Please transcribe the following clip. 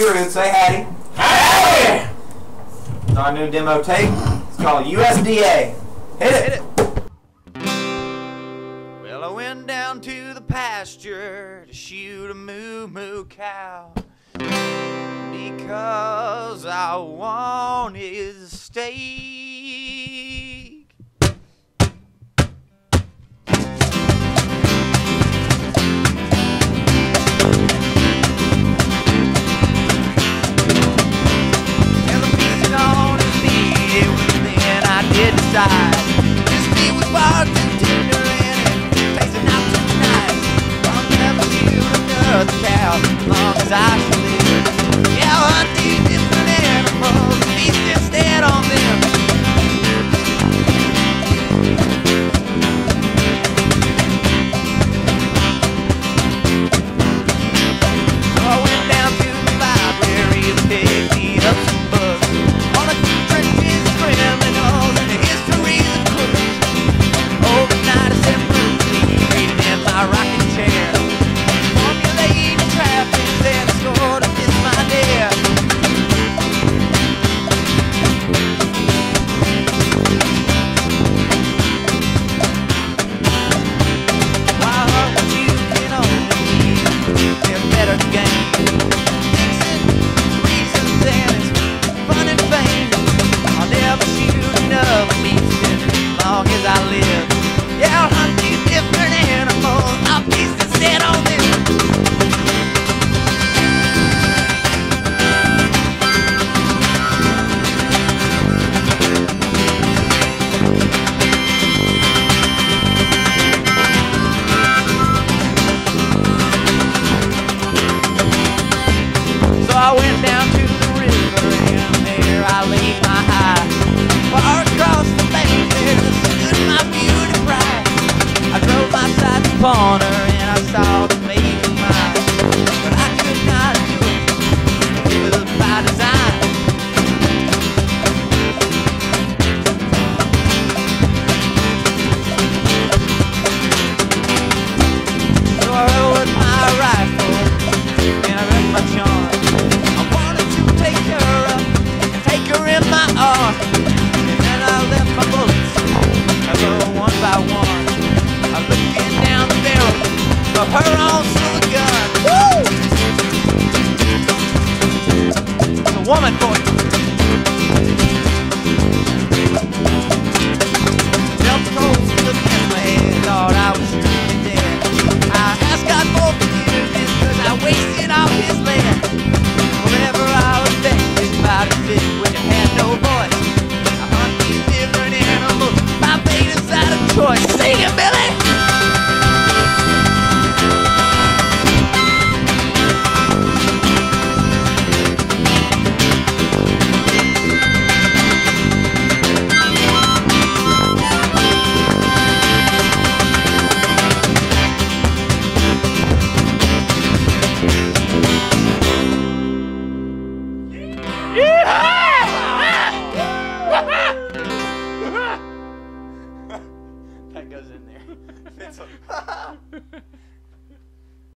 guru. Say howdy. Howdy! It's our new demo tape. It's called USDA. Hit it! Well, I went down to the pasture to shoot a moo-moo cow because I wanted a steak. I went down to the river and there I laid my eyes. Far across the bank there stood my beauty bride. I drove my sights upon her and I saw the maiden mine. But I could not do it, it was by design. So I lowered my rifle and I wrecked my charm. Her on silver gun. Woo! It's a woman voice. Felt cold look in my head, thought I was surely dead. I asked God for forgiveness 'cause I wasted all his land. Whenever I was affected by the fit when I had no voice, I hunt these different animals. My fate is out of choice. Sing it, Billy! That goes in there.